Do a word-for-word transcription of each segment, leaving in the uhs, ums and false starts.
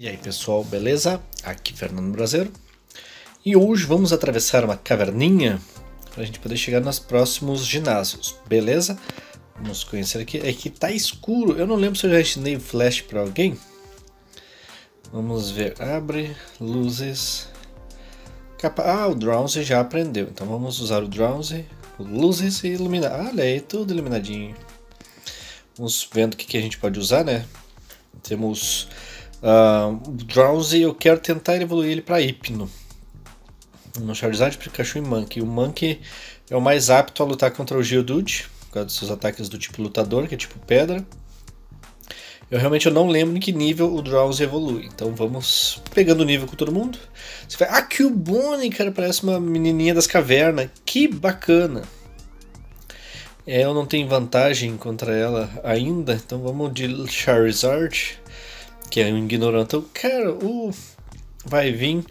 E aí pessoal, beleza? Aqui Fernando Brasileiro. E hoje vamos atravessar uma caverninha para a gente poder chegar nos próximos ginásios, beleza? Vamos conhecer aqui. É que tá escuro, eu não lembro se eu já ensinei o flash para alguém. Vamos ver, abre, luzes, capa... Ah, o Drowzee já aprendeu, então vamos usar o Drowzee, luzes e iluminar. Ah, olha aí, tudo iluminadinho. Vamos vendo o que, que a gente pode usar, né? Temos uh, o Drowzee, eu quero tentar evoluir ele para Hipno. No Charizard, Pikachu e Mankey. O Mankey é o mais apto a lutar contra o Geodude, por causa dos seus ataques do tipo lutador, que é tipo pedra. Eu realmente eu não lembro em que nível o Drowzee evolui, então vamos pegando o nível com todo mundo. Você vai... Ah, que bonito, cara, parece uma menininha das cavernas, que bacana! É, eu não tenho vantagem contra ela ainda, então vamos de Charizard, que é um ignorante. Então, cara, o... vai vir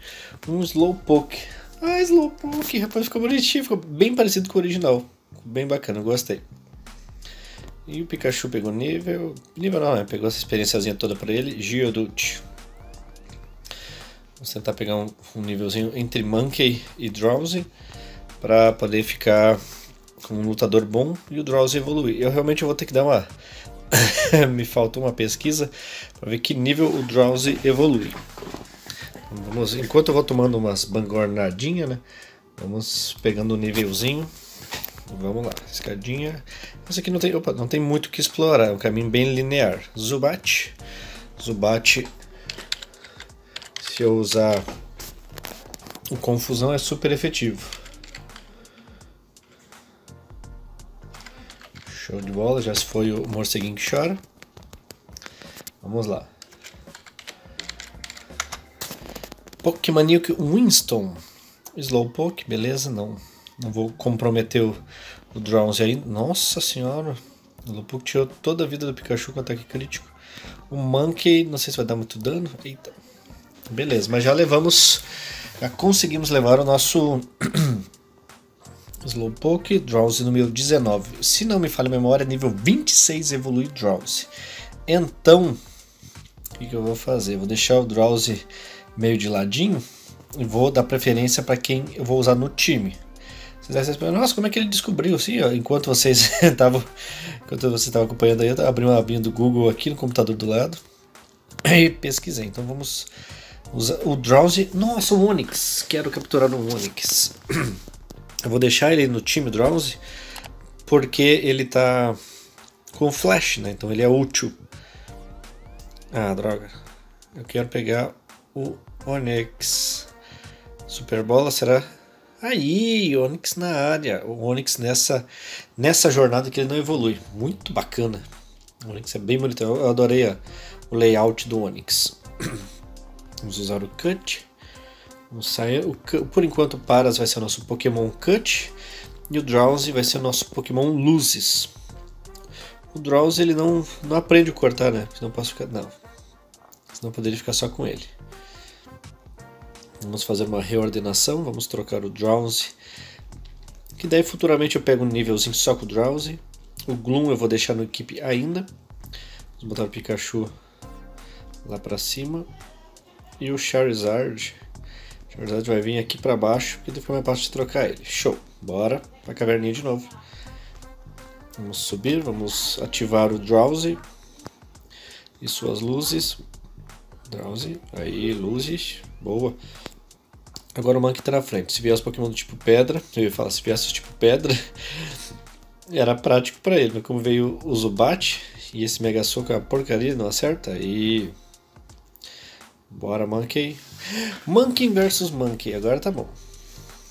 um Slowpoke. Ah, Slowpoke, rapaz, ficou bonitinho, ficou bem parecido com o original, bem bacana, gostei. E o Pikachu pegou nível, nível não, né? Pegou essa experiênciazinha toda pra ele, Geodude. Vamos tentar pegar um, um nívelzinho entre Mankey e Drowzee, pra poder ficar com um lutador bom e o Drowzee evoluir. Eu realmente vou ter que dar uma... me faltou uma pesquisa pra ver que nível o Drowzee evolui. Então, vamos, enquanto eu vou tomando umas bangornadinhas, né? Vamos pegando o um nívelzinho. Vamos lá, escadinha. Esse aqui não tem, opa, não tem muito o que explorar, é um caminho bem linear. Zubat. Zubat. Se eu usar o Confusão, é super efetivo. Show de bola, já se foi o morceguinho que chora. Vamos lá. Pokémaniaco Winston. Slowpoke, beleza? Não. Não vou comprometer o, o Drowzee aí. Nossa senhora. O Slowpoke tirou toda a vida do Pikachu com ataque crítico. O Mankey, não sei se vai dar muito dano. Eita. Beleza, mas já levamos... Já conseguimos levar o nosso... Slowpoke, Drowzee no nível dezenove. Se não me falha a memória, nível vinte e seis evolui Drowzee. Então... O que, que eu vou fazer? Vou deixar o Drowzee meio de ladinho. E vou dar preferência para quem eu vou usar no time. Nossa, como é que ele descobriu? Sim, ó, enquanto vocês estavam enquanto vocês estavam acompanhando aí, eu abri uma abinha do Google aqui no computador do lado e pesquisei. Então vamos usar o Drowzee. Nossa, o Onix. Quero capturar um Onix. Eu vou deixar ele no time Drowzee porque ele tá com flash, né? Então ele é útil. Ah, droga. Eu quero pegar o Onix. Super bola, será? Aí, Onix na área. O Onix nessa, nessa jornada que ele não evolui. Muito bacana. O Onix é bem bonito. Eu adorei a, o layout do Onix. Vamos usar o Cut. Vamos sair. O, por enquanto, o Paras vai ser o nosso Pokémon Cut. E o Drowzee vai ser o nosso Pokémon Luzes. O Drowzee ele não, não aprende a cortar, né? Senão posso ficar. Não. Senão poderia ficar só com ele. Vamos fazer uma reordenação, vamos trocar o Drowzee, que daí futuramente eu pego um nívelzinho só com o Drowzee. O Gloom eu vou deixar na equipe ainda. Vamos botar o Pikachu lá pra cima. E o Charizard. O Charizard vai vir aqui pra baixo, porque depois é mais fácil de trocar ele. Show! Bora pra caverninha de novo. Vamos subir, vamos ativar o Drowzee e suas luzes. Drowzee, aí, luzes, boa. Agora o Mankey tá na frente. Se vier os Pokémon do tipo pedra, eu ia falar, se viesse o tipo pedra, era prático pra ele. Mas como veio o Zubat e esse Mega Soco é uma porcaria, não acerta. Aí. Bora, Mankey. Mankey versus Mankey, agora tá bom.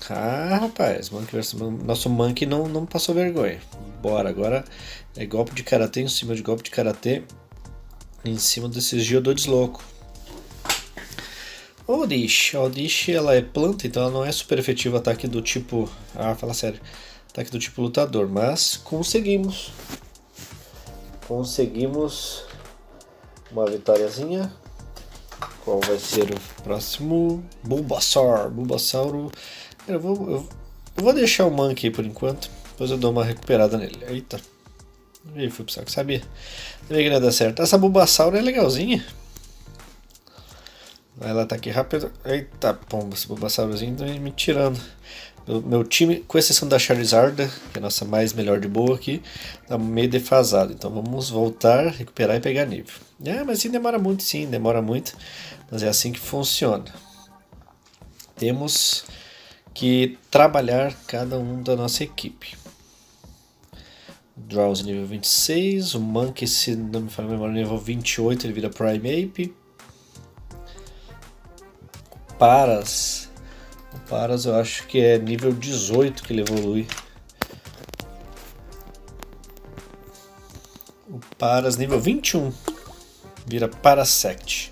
Ah, rapaz, Mankey versus Mankey. Nosso Mankey não, não passou vergonha. Bora, agora é golpe de karatê em cima de golpe de karatê em cima desses Geodudes louco. Oddish, a Oddish ela é planta, então ela não é super efetiva ataque do tipo... Ah, fala sério. Ataque do tipo lutador, mas conseguimos. Conseguimos uma vitóriazinha. Qual vai ser o próximo? Bulbasaur, Bulbasauro. Eu vou, eu, eu vou deixar o Mankey por enquanto, depois eu dou uma recuperada nele. Eita. Ih, fui pro saco, sabia? Sabia que não ia dar certo. Essa Bulbasauro é legalzinha. Vai lá, tá aqui rápido. Eita, pomba, esse Bulbasaurzinho tá me tirando. Meu, meu time, com exceção da Charizard, que é a nossa mais melhor de boa aqui, tá meio defasado. Então vamos voltar, recuperar e pegar nível. É, mas sim, demora muito, sim, demora muito. Mas é assim que funciona. Temos que trabalhar cada um da nossa equipe. Drowzee nível vinte e seis, o Mankey, se não me falha a memória, nível vinte e oito, ele vira Primeape. Paras, o Paras eu acho que é nível dezoito que ele evolui. O Paras nível vinte e um vira Parasect.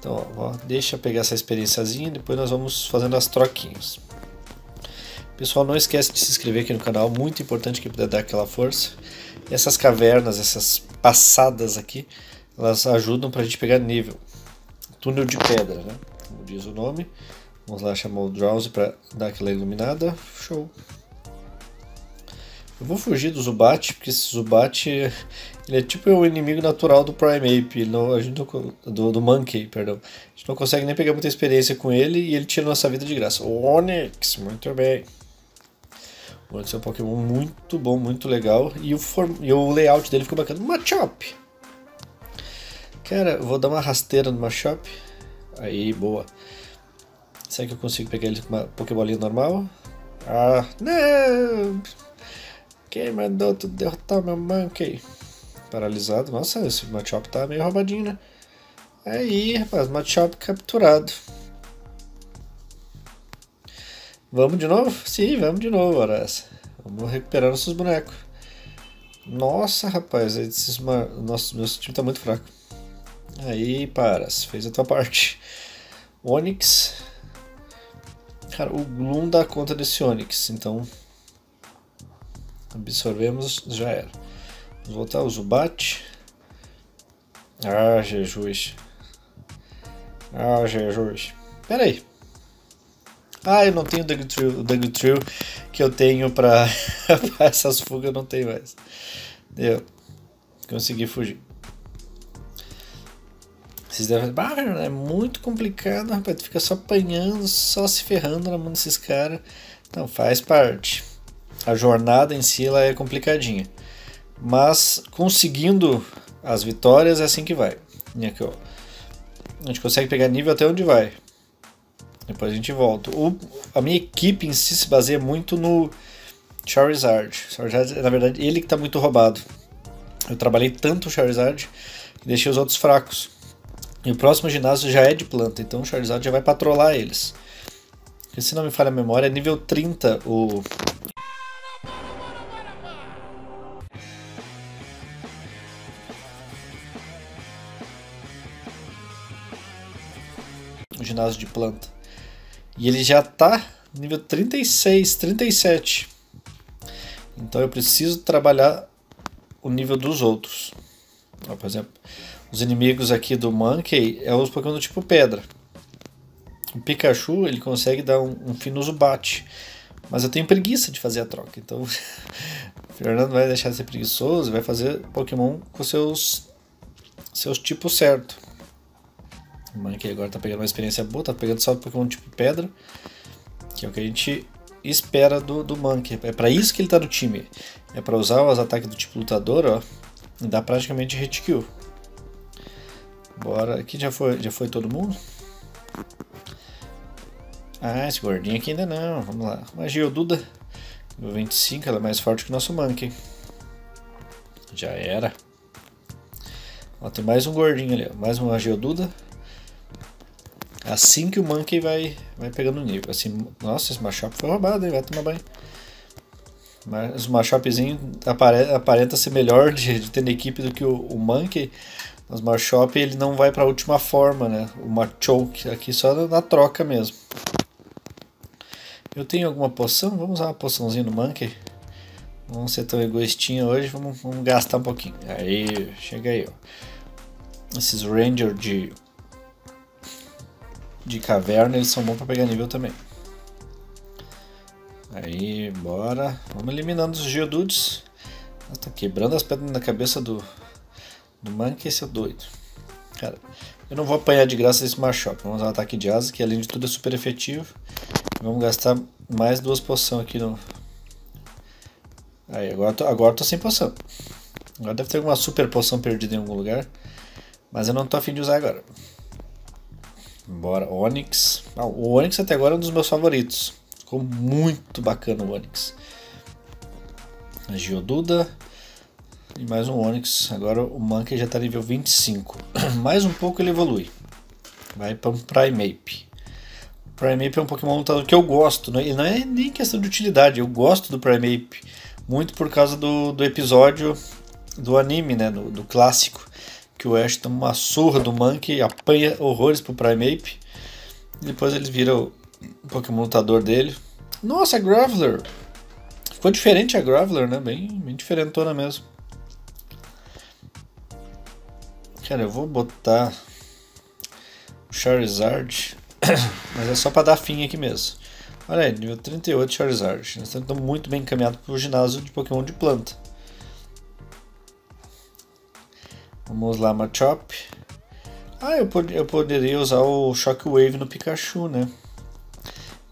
Então ó, deixa eu pegar essa experiênciazinha, depois nós vamos fazendo as troquinhas. Pessoal, não esquece de se inscrever aqui no canal, muito importante que puder dar aquela força. E essas cavernas, essas passadas aqui, elas ajudam pra gente pegar nível. Túnel de pedra, né? Como diz o nome. Vamos lá chamar o Drowzee pra dar aquela iluminada. Show! Eu vou fugir do Zubat, porque esse Zubat ele é tipo o inimigo natural do Primeape, não, a gente não, do, do Mankey, perdão. A gente não consegue nem pegar muita experiência com ele e ele tira nossa vida de graça. O Onix, muito bem. O Onix é um Pokémon muito bom, muito legal, e o, form, e o layout dele ficou bacana. Machop! Cara, eu vou dar uma rasteira no Machop. Aí, boa. Será que eu consigo pegar ele com uma Pokébolinha normal? Ah, não! Quem mandou tu derrotar meu Mankey? Paralisado. Nossa, esse Machop tá meio roubadinho, né? Aí, rapaz, Machop capturado. Vamos de novo? Sim, vamos de novo, Paras. Vamos recuperar nossos bonecos. Nossa, rapaz, esses ma... Nossa, nosso time tá muito fraco. Aí, Paras, fez a tua parte. Onix. Cara, o Gloom dá conta desse Onix, então... absorvemos, já era. Vamos voltar ao Zubat. Ah, Jesus. Ah, Jesus. Pera aí. Ah, eu não tenho o Dugtrio, o Dugtrio que eu tenho pra, pra essas fugas, eu não tenho mais. Deu. Consegui fugir. Vocês devem... Ah, é muito complicado, rapaz. Tu fica só apanhando, só se ferrando na mão desses caras. Então faz parte. A jornada em si ela é complicadinha, mas conseguindo as vitórias é assim que vai. E aqui, ó, a gente consegue pegar nível até onde vai, depois a gente volta. O, a minha equipe em si se baseia muito no Charizard. Charizard na verdade, ele que está muito roubado. Eu trabalhei tanto o Charizard que deixei os outros fracos. E o próximo ginásio já é de planta, então o Charizard já vai patrolar eles. Porque, se não me falha a memória, é nível trinta o... ginásio de planta, e ele já tá nível trinta e seis, trinta e sete, então eu preciso trabalhar o nível dos outros. Ó, por exemplo, os inimigos aqui do Mankey é os Pokémon do tipo pedra. O Pikachu ele consegue dar um, um fim no Zubat, mas eu tenho preguiça de fazer a troca, então o Fernando vai deixar de ser preguiçoso e vai fazer Pokémon com seus seus tipos certos. O Mankey agora tá pegando uma experiência boa, tá pegando só Pokémon tipo pedra, que é o que a gente espera do, do Mankey. É pra isso que ele tá no time, é pra usar os ataques do tipo lutador, ó, e dá praticamente hit kill. Bora, aqui já foi, já foi todo mundo? Ah, esse gordinho aqui ainda não, vamos lá. Uma Geodude, nível vinte e cinco, ela é mais forte que o nosso Mankey. Já era. Ó, tem mais um gordinho ali, ó, mais uma Geodude. Assim que o Mankey vai, vai pegando o nível. Assim, nossa, esse Machop foi roubado, hein? Vai tomar banho. Mas o Machopzinho apare, aparenta ser melhor de, de ter na equipe do que o, o Mankey. Mas o Machop ele não vai para a última forma, né? O Machoke aqui só na, na troca mesmo. Eu tenho alguma poção? Vamos usar uma poçãozinha no Mankey. Não vamos ser tão egoístinha hoje, vamos, vamos gastar um pouquinho. Aí, chega aí, ó. Esses Ranger de... de caverna, eles são bons para pegar nível também. Aí, bora. Vamos eliminando os Geodudes. Tá quebrando as pedras na cabeça do, do Mankey, esse é doido. Cara, Eu não vou apanhar de graça desse Machop. Vamos usar um ataque de asa, que além de tudo é super efetivo. Vamos gastar mais duas poções aqui no... Aí, agora tô, agora tô sem poção. Agora deve ter alguma super poção perdida em algum lugar. Mas eu não tô afim de usar agora. Bora, Onix. Ah, o Onix até agora é um dos meus favoritos. Ficou muito bacana o Onix. A Geoduda. E mais um Onix. Agora o Mankey já tá nível vinte e cinco. Mais um pouco ele evolui. Vai para um Primeape. O Primeape é um Pokémon lutador que eu gosto. Né? E não é nem questão de utilidade. Eu gosto do Primeape. Muito por causa do, do episódio do anime, né? Do, do clássico. Que o Ash toma uma surra do Mankey, apanha horrores pro Primeape. Depois ele vira o Pokémon lutador dele. Nossa, a Graveler! Ficou diferente a Graveler, né? Bem, bem diferentona mesmo. Cara, eu vou botar o Charizard. Mas é só pra dar fim aqui mesmo. Olha aí, nível trinta e oito Charizard. Nós estamos muito bem encaminhados pro ginásio de Pokémon de planta. Vamos lá, Machop. Ah, eu, pod eu poderia usar o Shockwave no Pikachu, né?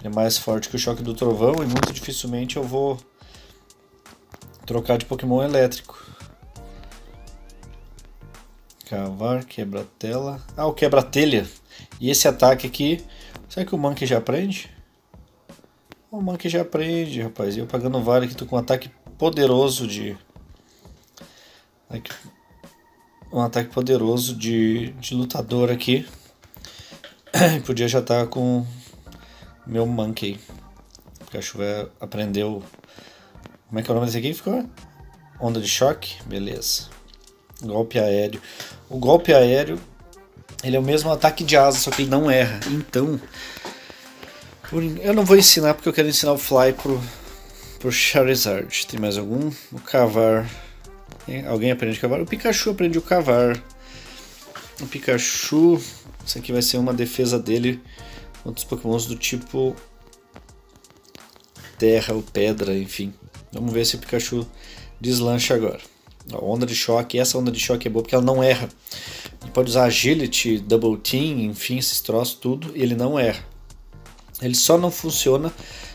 Ele é mais forte que o Choque do Trovão e muito dificilmente eu vou trocar de Pokémon elétrico. Cavar, quebra-tela. Ah, o quebra-telha. E esse ataque aqui, será que o Mankey já aprende? O Mankey já aprende, rapaz. E eu pagando vale aqui, tô com um ataque poderoso de... Aqui. Um ataque poderoso de, de lutador aqui. Podia já estar com meu Mankey. Pikachu vai aprender o... Como é que é o nome desse aqui? Ficou? Onda de choque? Beleza. Golpe aéreo. O golpe aéreo, ele é o mesmo ataque de asa, só que ele não erra. Então, eu não vou ensinar porque eu quero ensinar o Fly pro, pro Charizard. Tem mais algum? O Cavar... Alguém aprende a cavar? O Pikachu aprende a cavar. O Pikachu... Isso aqui vai ser uma defesa dele contra os pokémons do tipo... Terra ou pedra, enfim. Vamos ver se o Pikachu deslancha agora. A onda de choque. Essa onda de choque é boa porque ela não erra. Ele pode usar Agility, Double Team, enfim, esses troços, tudo. E ele não erra. Ele só não funciona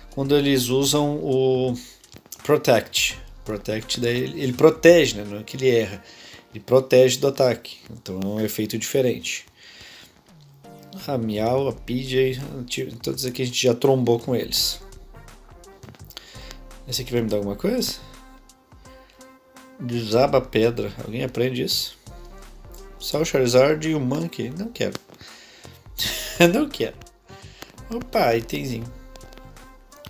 quando eles usam o Protect. Protect, daí ele, ele protege, né? Não é que ele erra, ele protege do ataque, então é um efeito diferente. A Miau, a Pidgey, todos aqui a gente já trombou com eles. Esse aqui vai me dar alguma coisa? Desaba a pedra, alguém aprende isso? Só o Charizard e o Mankey, não quero. Não quero. Opa, itemzinho.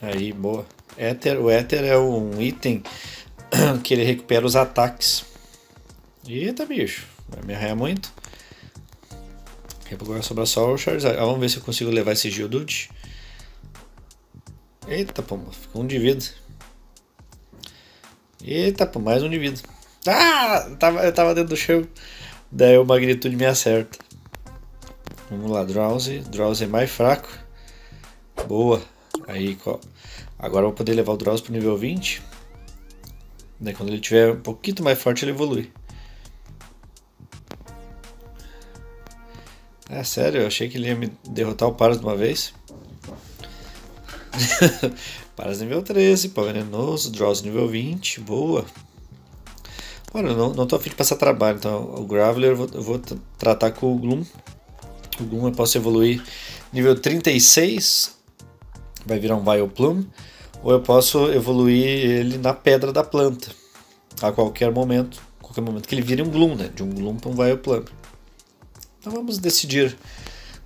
Aí, boa. Éter, o Éter é um item que ele recupera os ataques. Eita, bicho, vai me arranhar muito. Daqui a pouco vai sobrar só o Charizard. Ah, vamos ver se eu consigo levar esse Geodude. Eita, pomba, ficou um de vida. Eita, pomba, mais um de vida. Ah, eu tava, eu tava dentro do chão. Daí o Magnitude me acerta. Vamos lá, Drowzee. Drowzee é mais fraco. Boa. Aí, agora eu vou poder levar o Drowzee pro nível vinte. Daí quando ele tiver um pouquinho mais forte, ele evolui. É sério, eu achei que ele ia me derrotar o Paras de uma vez. Paras nível treze, pau venenoso, Drowzee nível vinte, boa. Mano, eu não, não tô afim de passar trabalho, então o Graveler eu vou, eu vou tratar com o Gloom. O Gloom eu posso evoluir nível trinta e seis, vai virar um Vileplume. Ou eu posso evoluir ele na pedra da planta, a qualquer momento, qualquer momento que ele vire um Gloom, né? De um Gloom para um Vileplume. Então vamos decidir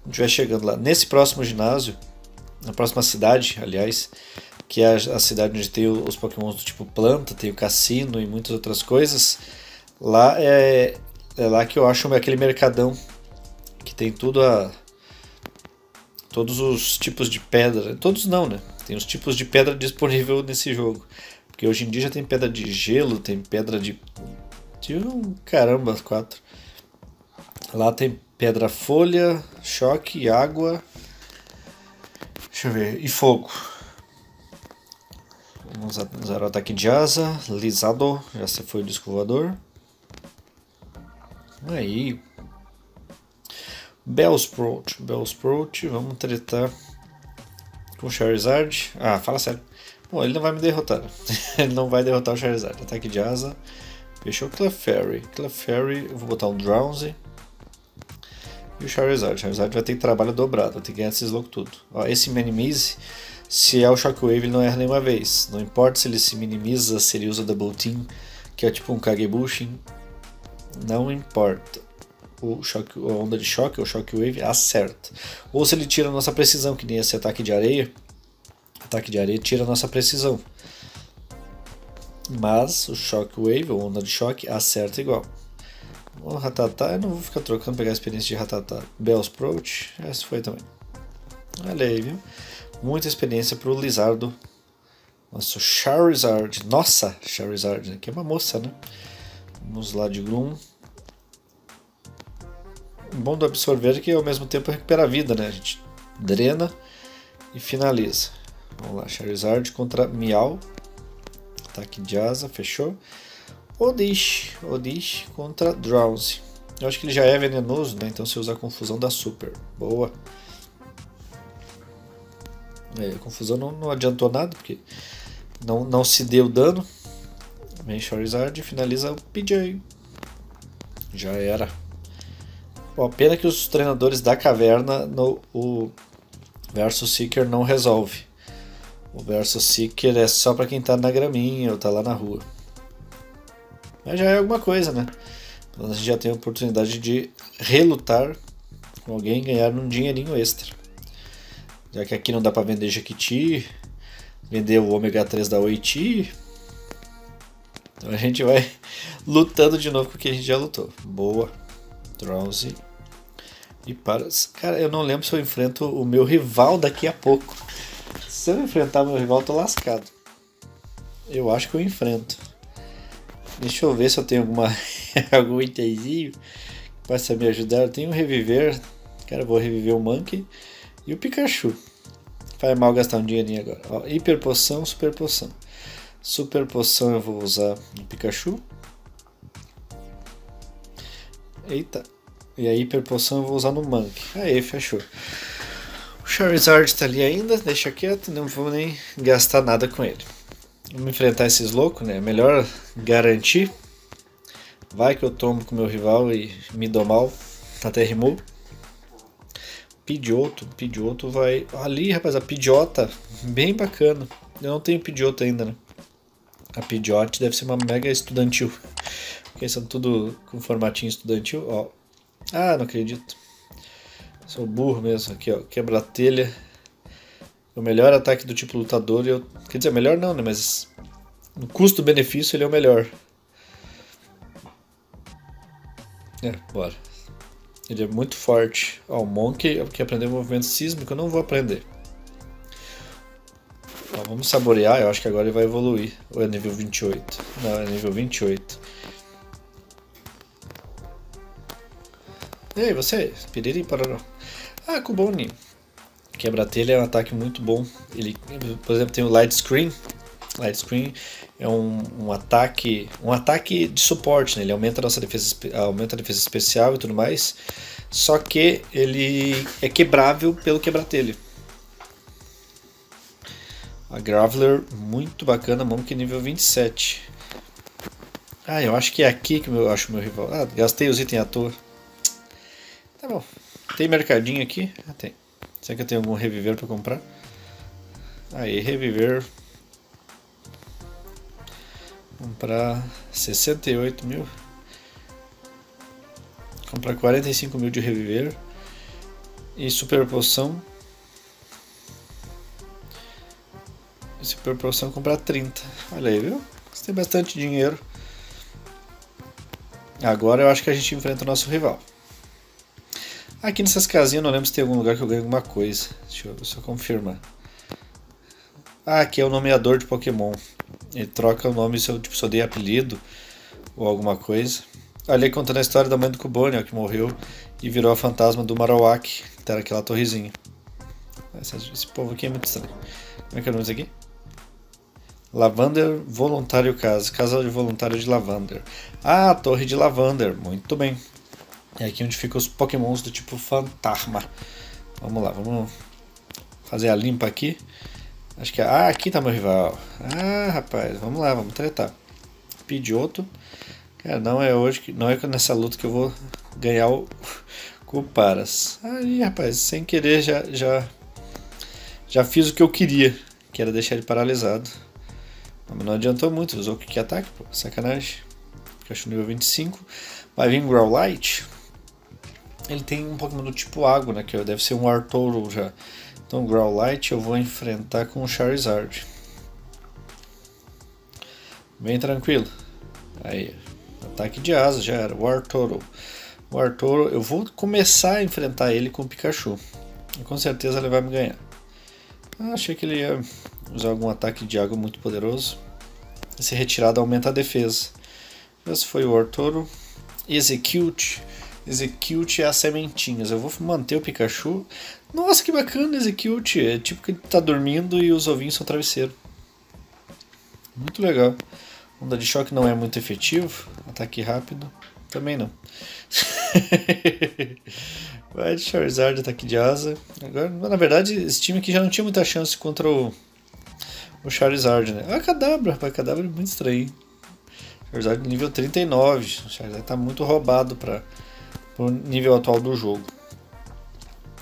quando estiver chegando lá. Nesse próximo ginásio, na próxima cidade, aliás, que é a cidade onde tem os pokémons do tipo planta, tem o cassino e muitas outras coisas, lá é, é lá que eu acho aquele mercadão que tem tudo a... Todos os tipos de pedra, todos não, né? Tem os tipos de pedra disponível nesse jogo. Porque hoje em dia já tem pedra de gelo, tem pedra de... de um caramba, quatro. Lá tem pedra folha, choque, água... Deixa eu ver, e fogo. Vamos usar o ataque de asa, lisado, já se foi o disco voador. Aí... Bellsprout. Bellsprout, vamos tretar com o Charizard. Ah, fala sério. Bom, ele não vai me derrotar, né? Ele não vai derrotar o Charizard. Ataque de asa. Fechou o Clefairy. Clefairy, eu vou botar um Drowzee. E o Charizard. O Charizard vai ter trabalho dobrado, vai ter que ganhar esses loucos tudo. Ó, esse Minimize, se é o Shockwave, ele não erra nenhuma vez. Não importa se ele se minimiza, se ele usa Double Team, que é tipo um Kagebushin. Não importa. O choque, a onda de choque, o Shockwave, acerta. Ou se ele tira a nossa precisão, que nem esse ataque de areia. Ataque de areia tira a nossa precisão. Mas o Shockwave, ou onda de choque, acerta igual. O Ratatá, eu não vou ficar trocando, pegar a experiência de Ratatá. Bellsprout, essa foi também. Olha aí, viu? Muita experiência pro Lizardo. Nossa, Charizard. Nossa, Charizard, né? Que é uma moça, né? Vamos lá de Gloom. Bom do absorver que ao mesmo tempo recupera a vida, né? A gente drena e finaliza. Vamos lá, Charizard contra Miau. Ataque de asa, fechou. Odish, Odish contra Drowzee. Eu acho que ele já é venenoso, né? Então se usar confusão dá super. Boa. É, a confusão não, não adiantou nada, porque não, não se deu dano. Vem Charizard e finaliza o Pidgeotto. Já era. Ó, pena que os treinadores da caverna no o Versus Seeker não resolve. O Versus Seeker é só pra quem tá na graminha ou tá lá na rua. Mas já é alguma coisa, né? Então a gente já tem a oportunidade de relutar com alguém e ganhar um dinheirinho extra. Já que aqui não dá pra vender Jequiti, vender o ômega três da Oiti. Então a gente vai lutando de novo com o que a gente já lutou. Boa. Drowzee. E Paras. Cara, eu não lembro se eu enfrento o meu rival daqui a pouco. Se eu enfrentar o meu rival, eu tô lascado. Eu acho que eu enfrento. Deixa eu ver se eu tenho alguma, algum itemzinho que possa me ajudar. Eu tenho um reviver. Cara, eu vou reviver o Mankey. E o Pikachu. Faz mal gastar um dinheirinho agora. Ó, hiper poção, super poção. Super poção eu vou usar no Pikachu. Eita. E a hiper poção eu vou usar no Mankey. Aí, fechou. O Charizard tá ali ainda. Deixa quieto. Não vou nem gastar nada com ele. Vamos enfrentar esses loucos, né? Melhor garantir. Vai que eu tomo com meu rival e me dou mal. Até rimou. Pidgeotto, Pidgeotto vai... Ali, rapaz, a Pidgeota, bem bacana. Eu não tenho Pidgeotto ainda, né? A Pidgeot deve ser uma mega estudantil. Porque são tudo com formatinho estudantil, ó. Ah, não acredito. Sou burro mesmo. Aqui, ó, quebra a telha. O melhor ataque do tipo lutador, eu... Quer dizer, melhor não, né? Mas no custo-benefício ele é o melhor. É, bora. Ele é muito forte. Ó, o Mankey que aprendeu o movimento sísmico, eu não vou aprender. Ó, vamos saborear, eu acho que agora ele vai evoluir. Ou é nível vinte e oito? Não, é nível vinte e oito. Ei, você? Piriri, parará. Ah, Cuboninho. Quebra-telha é um ataque muito bom. Ele, por exemplo, tem o Light Screen. Light Screen é um, um ataque um ataque de suporte, né? Ele aumenta a nossa defesa, aumenta a defesa especial e tudo mais, só que ele é quebrável pelo quebra-telha. A Graveler, muito bacana, Mankey nível vinte e sete. Ah, eu acho que é aqui que eu acho meu rival. Ah, gastei os itens à toa. Tá bom, tem mercadinho aqui? Ah, tem. Será que eu tenho algum reviver para comprar? Aí, reviver... Comprar sessenta e oito mil. Comprar quarenta e cinco mil de reviver. E super poção. E super poção comprar trinta. Olha aí, viu? Você tem bastante dinheiro. Agora eu acho que a gente enfrenta o nosso rival. Aqui nessas casinhas eu não lembro se tem algum lugar que eu ganho alguma coisa. Deixa eu só confirmar. Ah, aqui é o nomeador de Pokémon. Ele troca o nome se eu, tipo, se eu dei apelido ou alguma coisa. Ali contando a história da mãe do Cubone, ó, que morreu e virou a fantasma do Marowak, que era aquela torrezinha. Esse, esse povo aqui é muito estranho. Como é que é o nome disso aqui? Lavender Voluntário Casa. Casa de Voluntário de Lavender. Ah, a Torre de Lavender. Muito bem. É aqui onde ficam os pokémons do tipo fantasma. Vamos lá, vamos fazer a limpa aqui. Acho que... Ah, aqui tá meu rival. Ah, rapaz, vamos lá, vamos tretar. Pidgeotto. Cara, não é hoje, que, não é nessa luta que eu vou ganhar o, o Paras. Aí, rapaz, sem querer já, já, já fiz o que eu queria, que era deixar ele paralisado. Mas não adiantou muito, usou o que ataque, pô, sacanagem. Pikachu nível vinte e cinco. Vai vir Growlithe. Ele tem um Pokémon do tipo água, né, que deve ser um Wartortle já. Então Growlithe eu vou enfrentar com o Charizard. Bem tranquilo. Aí, ataque de asa já era, Wartortle. Wartortle, eu vou começar a enfrentar ele com o Pikachu. E com certeza ele vai me ganhar. Ah, achei que ele ia usar algum ataque de água muito poderoso. Esse retirado aumenta a defesa. Esse foi o Wartortle. Exeggcute. Exeggcute é as sementinhas. Eu vou manter o Pikachu. Nossa, que bacana, Exeggcute. É tipo que ele tá dormindo e os ovinhos são travesseiro. Muito legal. Onda de choque não é muito efetivo. Ataque rápido. Também não. Vai de Charizard, ataque de asa. Agora, na verdade, esse time aqui já não tinha muita chance contra o, o Charizard, né? Ah, Cadabra. Vai, Cadabra é muito estranho. Charizard nível trinta e nove. O Charizard tá muito roubado para o nível atual do jogo.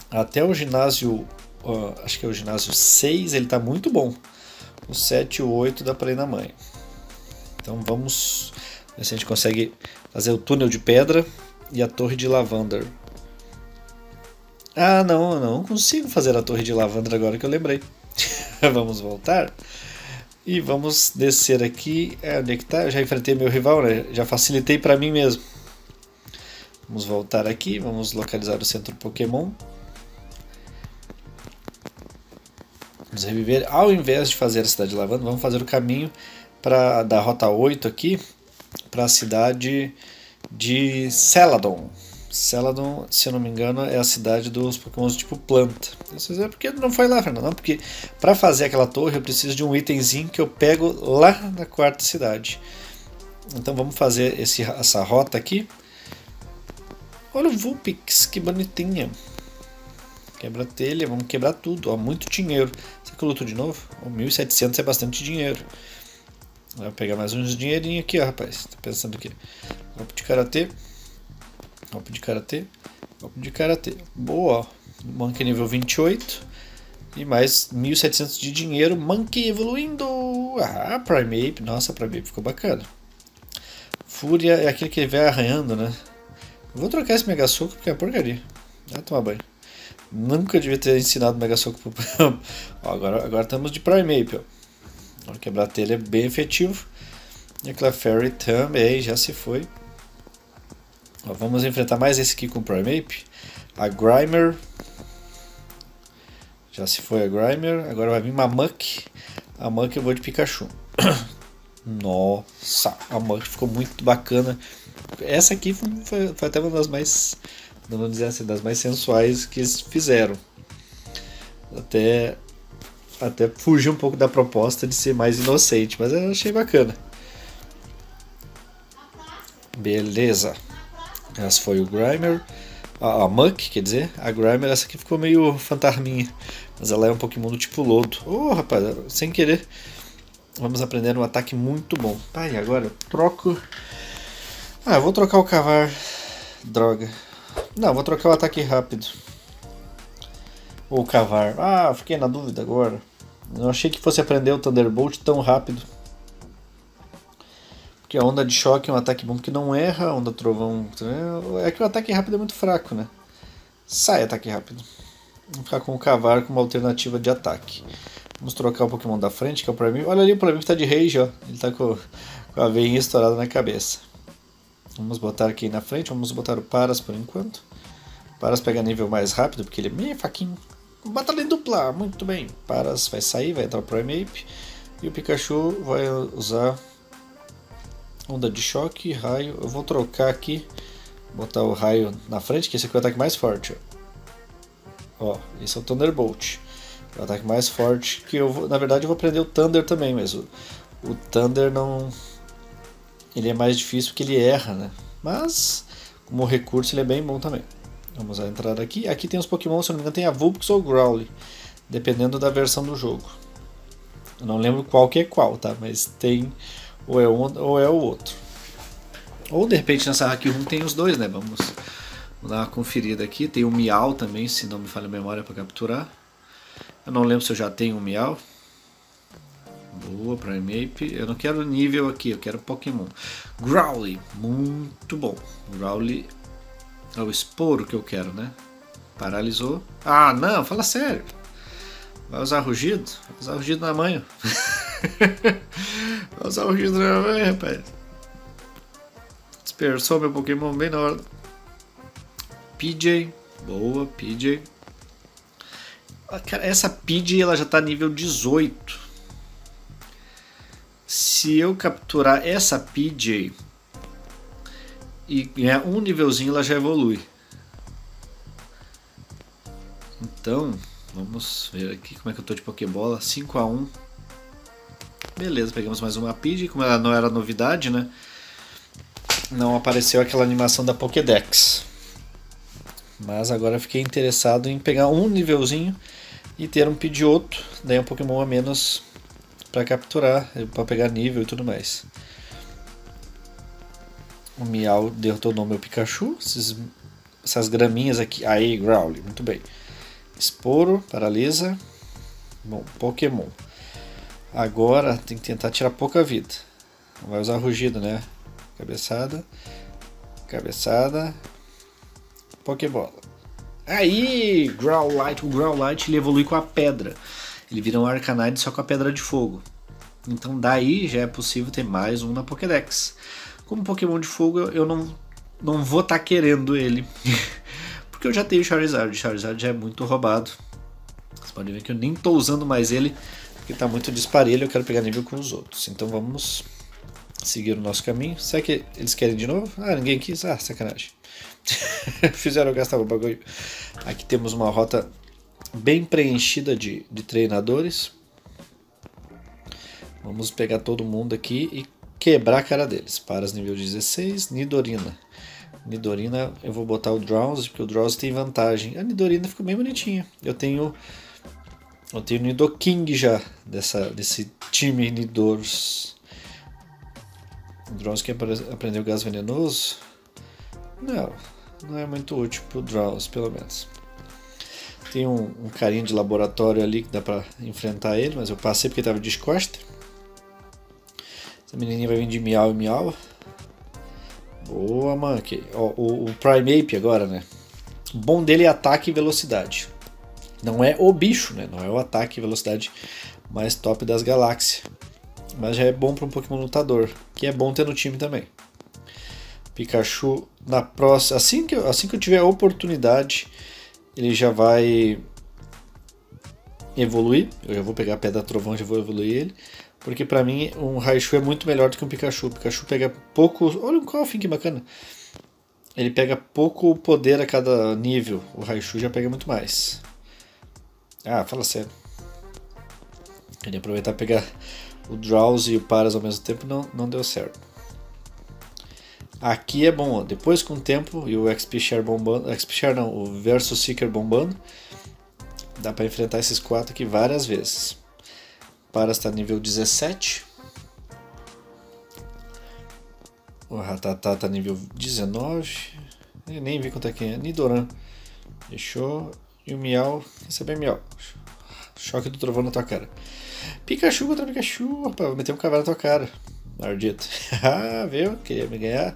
Até o ginásio, uh, acho que é o ginásio seis, ele tá muito bom. O sete e o oito dá para ir na mãe. Então vamos ver se a gente consegue fazer o túnel de pedra e a torre de Lavender. Ah, não, eu não consigo fazer a torre de Lavender agora que eu lembrei. Vamos voltar. E vamos descer aqui. É, onde é que tá? Eu já enfrentei meu rival, né? Já facilitei para mim mesmo. Vamos voltar aqui. Vamos localizar o centro Pokémon. Vamos reviver. Ao invés de fazer a cidade de Lavender, vamos fazer o caminho pra, da rota oito aqui para a cidade de Celadon. Celadon, se eu não me engano, é a cidade dos pokémons tipo planta. Vocês vão, por que não foi lá, Fernando? Não, porque para fazer aquela torre eu preciso de um itemzinho que eu pego lá na quarta cidade. Então vamos fazer esse, essa rota aqui. Olha o Vulpix, que bonitinha. Quebra telha, vamos quebrar tudo. Ó, muito dinheiro. Será que eu luto de novo? Ó, mil e setecentos é bastante dinheiro. Vou pegar mais uns dinheirinhos aqui, ó, rapaz. Tô pensando aqui. Golpe de karatê. Golpe de karatê. Golpe de karatê. Boa, ó. Mankey nível vinte e oito. E mais mil e setecentos de dinheiro. Mankey evoluindo. Ah, Primeape. Nossa, Primeape ficou bacana. Fúria é aquele que vai arranhando, né? Eu vou trocar esse Mega Soco porque é uma porcaria. Vai tomar banho. Nunca devia ter ensinado Mega Soco pro... Ó, agora, agora estamos de Primeape, ó. O quebra-telha é bem efetivo. E a Clefairy também, já se foi. Ó, vamos enfrentar mais esse aqui com o Primeape. A Grimer. Já se foi a Grimer. Agora vai vir uma Muk. A Muk eu vou de Pikachu. Nossa, a Muk ficou muito bacana. Essa aqui foi, foi até uma das mais, vamos dizer assim, das mais sensuais que eles fizeram. Até... Até fugir um pouco da proposta de ser mais inocente, mas eu achei bacana. Beleza. Essa foi o Grimer. A, a Muk, quer dizer. A Grimer, essa aqui ficou meio fantasminha. Mas ela é um Pokémon do tipo lodo. Oh, rapaz, sem querer. Vamos aprender um ataque muito bom. Tá, e agora eu troco... Ah, eu vou trocar o cavar. Droga. Não, eu vou trocar o ataque rápido. Ou cavar. Ah, fiquei na dúvida agora. Eu achei que fosse aprender o Thunderbolt tão rápido. Porque a onda de choque é um ataque bom que não erra, a onda trovão... É que o ataque rápido é muito fraco, né? Sai, ataque rápido. Vamos ficar com o cavar como alternativa de ataque. Vamos trocar o Pokémon da frente, que é o Primeape. Olha ali, o Primeape tá de rage, ó. Ele tá com, com a veinha estourada na cabeça. Vamos botar aqui na frente, vamos botar o Paras por enquanto. Paras pega nível mais rápido, porque ele é meio faquinho. Batalha em dupla, muito bem. Paras vai sair, vai entrar o Primeape. E o Pikachu vai usar onda de choque, raio. Eu vou trocar aqui, botar o raio na frente, que esse aqui é o ataque mais forte. Ó, ó, esse é o Thunderbolt. É o ataque mais forte, que eu vou, na verdade eu vou aprender o Thunder também, mas o, o Thunder não... Ele é mais difícil porque ele erra, né? Mas... como recurso ele é bem bom também. Vamos entrar aqui. Aqui tem os Pokémon, se não me engano tem a Vulpix ou Growlithe, dependendo da versão do jogo. Eu não lembro qual que é qual, tá? Mas tem ou é um ou é o outro. Ou de repente nessa hack room tem os dois, né? Vamos, vamos dar uma conferida aqui. Tem o Miau também, se não me falha a memória, para capturar. Eu não lembro se eu já tenho o Miau. Boa, Primeape. Eu não quero nível aqui, eu quero Pokémon. Growlithe, muito bom. Growlithe é o esporo que eu quero, né? Paralisou. Ah, não, fala sério. Vai usar rugido? Vai usar rugido na manha. Vai usar rugido na manha, rapaz. Dispersou meu Pokémon bem na hora. P J, boa, P J. Cara, essa P J ela já tá nível dezoito. Se eu capturar essa P J e ganhar um nívelzinho, ela já evolui. Então, vamos ver aqui como é que eu tô de Pokébola. cinco a um. Beleza, pegamos mais uma P J. Como ela não era novidade, né? Não apareceu aquela animação da Pokédex. Mas agora eu fiquei interessado em pegar um nívelzinho e ter um Pidgeotto. Daí um Pokémon a menos para capturar, para pegar nível e tudo mais. O Miau derrotou o meu Pikachu. Esses, essas graminhas aqui. Aí, Growlithe, muito bem. Esporo, paralisa. Bom, Pokémon. Agora tem que tentar tirar pouca vida. Não vai usar rugido, né? Cabeçada. Cabeçada. Pokébola. Aí, Growlithe. O Growlithe ele evolui com a pedra. Ele vira um Arcanine só com a Pedra de Fogo. Então daí já é possível ter mais um na Pokédex. Como Pokémon de Fogo eu não, não vou estar tá querendo ele. Porque eu já tenho Charizard. Charizard já é muito roubado. Vocês podem ver que eu nem estou usando mais ele. Porque está muito disparelho. Eu quero pegar nível com os outros. Então vamos seguir o nosso caminho. Será que eles querem de novo? Ah, ninguém quis. Ah, sacanagem. Fizeram eu gastar o bagulho. Aqui temos uma rota bem preenchida de, de treinadores. Vamos pegar todo mundo aqui e quebrar a cara deles. Paras nível dezesseis, Nidorina. Nidorina eu vou botar o Drowzee, porque o Drowzee tem vantagem. A Nidorina ficou bem bonitinha. Eu tenho eu tenho Nidoking já, dessa, desse time Nidors. O Drowzee quer aprender o gás venenoso? Não, não é muito útil pro Drowzee, pelo menos. Tem um, um carinha de laboratório ali que dá pra enfrentar ele, mas eu passei porque tava de costa. Essa menininha vai vir de miau e miau. Boa, Mankey. Ó, o, o Primeape agora, né? O bom dele é ataque e velocidade. Não é o bicho, né? Não é o ataque e velocidade mais top das galáxias. Mas já é bom pra um Pokémon lutador, que é bom ter no time também. Pikachu, na próxima, assim que eu, assim que eu tiver a oportunidade, ele já vai evoluir. Eu já vou pegar a Pedra Trovão, já vou evoluir ele. Porque pra mim um Raichu é muito melhor do que um Pikachu. O Pikachu pega pouco... Olha um Coffin, que bacana. Ele pega pouco poder a cada nível. O Raichu já pega muito mais. Ah, fala sério. Queria aproveitar e pegar o Drowzee e o Paras ao mesmo tempo. Não, não deu certo. Aqui é bom, ó. Depois com o tempo e o X P Share bombando, X P Share não, o Versus Seeker bombando, dá para enfrentar esses quatro aqui várias vezes. Paras está nível dezessete, o Ratatá está nível dezenove, eu nem vi quanto é que é, Nidoran, fechou, e o Miau, recebeu Miau, choque do trovão na tua cara. Pikachu contra Pikachu, rapaz, vou meter um cavalo na tua cara. Maldito. Ah, viu? Queria me ganhar.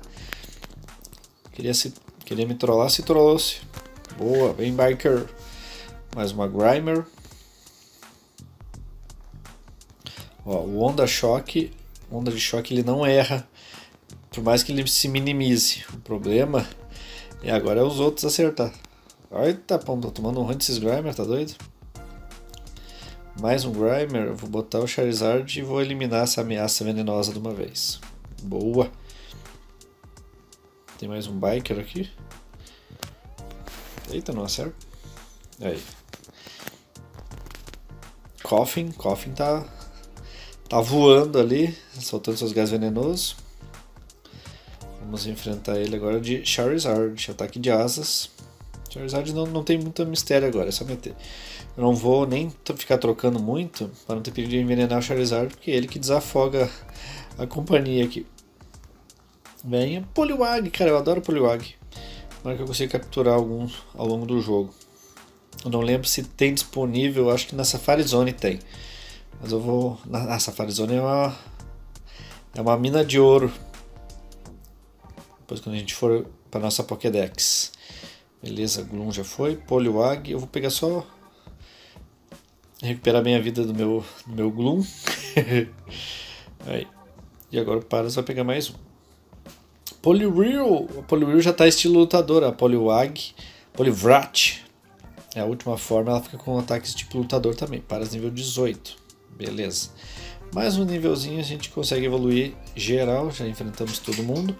Queria, se, queria me trollar, se trollou-se. Boa, vem Biker. Mais uma Grimer. Ó, o Onda Choque. Onda de Choque ele não erra. Por mais que ele se minimize. O problema é agora é os outros acertar. Eita, pão, tô tomando um run desses Grimer, tá doido? Mais um Grimer, eu vou botar o Charizard e vou eliminar essa ameaça venenosa de uma vez. Boa! Tem mais um Biker aqui. Eita, não acerta. Aí. Coffin, Coffin tá, tá voando ali, soltando seus gás venenosos. Vamos enfrentar ele agora de Charizard, ataque de asas. Charizard não, não tem muito mistério agora, é só meter. Eu não vou nem ficar trocando muito, para não ter perigo de envenenar o Charizard, porque é ele que desafoga a companhia aqui. Venha, Poliwag, cara, eu adoro Poliwag. Agora que eu consigo capturar alguns ao longo do jogo. Eu não lembro se tem disponível, acho que na Safari Zone tem. Mas eu vou... na Safari Zone é uma... é uma mina de ouro. Depois quando a gente for para nossa Pokédex. Beleza, Gloom já foi, Poliwag, eu vou pegar só... recuperar bem a vida do meu, do meu Gloom. Aí. E agora o Paras vai pegar mais um. Poliwhirl! A Poliwhirl já está estilo lutadora, a Poliwag, Polivrat. É a última forma, ela fica com ataques tipo lutador também, Paras nível dezoito. Beleza. Mais um nívelzinho, a gente consegue evoluir geral, já enfrentamos todo mundo.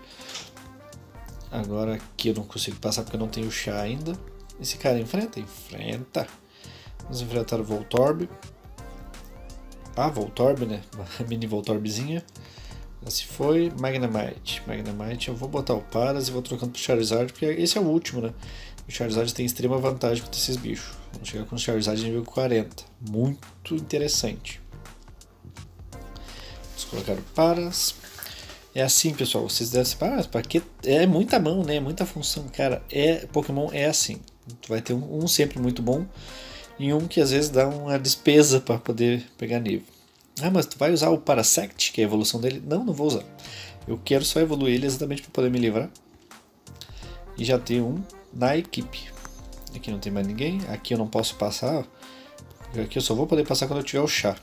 Agora aqui eu não consigo passar porque eu não tenho chá ainda. Esse cara enfrenta? Enfrenta. Vamos enfrentar o Voltorb. Ah, Voltorb, né? Uma mini Voltorbzinha. Já se foi. Magnemite. Magnemite, eu vou botar o Paras e vou trocando pro Charizard, porque esse é o último, né? O Charizard tem extrema vantagem contra esses bichos. Vamos chegar com o Charizard nível quarenta. Muito interessante. Vamos colocar o Paras. É assim, pessoal, vocês devem se parar, porque é muita mão, né? Muita função, cara. É, Pokémon é assim. Tu vai ter um, um sempre muito bom e um que às vezes dá uma despesa para poder pegar nível. Ah, mas tu vai usar o Parasect, que é a evolução dele? Não, não vou usar. Eu quero só evoluir ele exatamente para poder me livrar. E já tem um na equipe. Aqui não tem mais ninguém. Aqui eu não posso passar. Aqui eu só vou poder passar quando eu tiver o chá.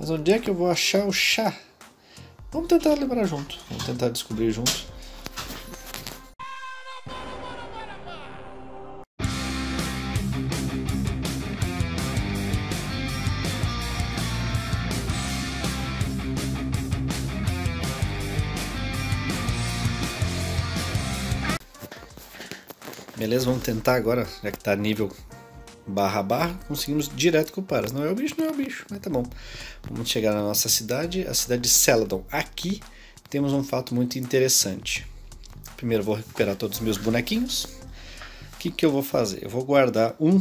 Mas onde é que eu vou achar o chá? Vamos tentar lembrar junto, vamos tentar descobrir junto. Beleza, vamos tentar agora, já que tá nível barra barra, conseguimos direto com o Paras. Não é o bicho, não é o bicho, mas tá bom. Vamos chegar na nossa cidade, a cidade de Celadon. Aqui temos um fato muito interessante. Primeiro vou recuperar todos os meus bonequinhos. O que que eu vou fazer? Eu vou guardar um,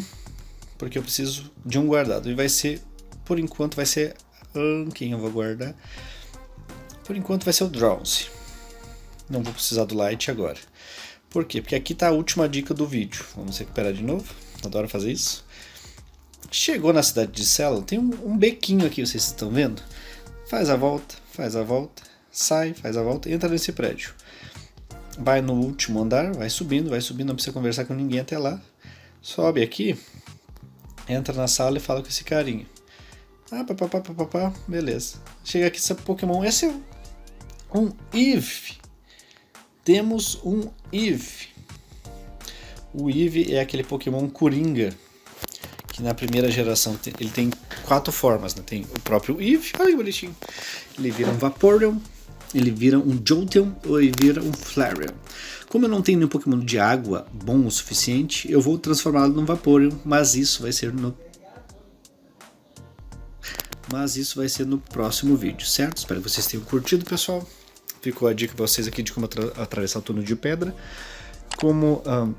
porque eu preciso de um guardado. E vai ser, por enquanto vai ser... quem eu vou guardar? Por enquanto vai ser o Drowzee. Não vou precisar do Light agora. Por quê? Porque aqui tá a última dica do vídeo. Vamos recuperar de novo. Adoro fazer isso. Chegou na cidade de Celadon, tem um, um bequinho aqui, vocês estão vendo? Faz a volta, faz a volta, sai, faz a volta, entra nesse prédio. Vai no último andar, vai subindo, vai subindo, não precisa conversar com ninguém até lá. Sobe aqui, entra na sala e fala com esse carinha. Ah, papapá, papapá, beleza. Chega aqui, esse Pokémon é seu. Um Eevee. Temos um Eevee. O Eevee é aquele Pokémon Coringa, que na primeira geração tem, ele tem quatro formas, né? Tem o próprio Eevee, olha que bonitinho. Ele vira um Vaporeon, ele vira um Jolteon ou ele vira um Flareon. Como eu não tenho nenhum Pokémon de água bom o suficiente, eu vou transformá-lo num Vaporeon, mas isso vai ser no... Mas isso vai ser no próximo vídeo, certo? Espero que vocês tenham curtido, pessoal. Ficou a dica para vocês aqui de como atravessar o túnel de pedra, como... Um,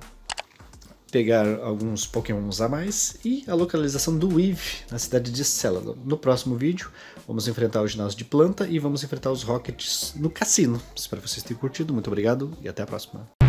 pegar alguns pokémons a mais e a localização do Eevee na cidade de Celadon. No próximo vídeo vamos enfrentar o ginásio de planta e vamos enfrentar os Rockets no cassino. Espero que vocês tenham curtido, muito obrigado e até a próxima.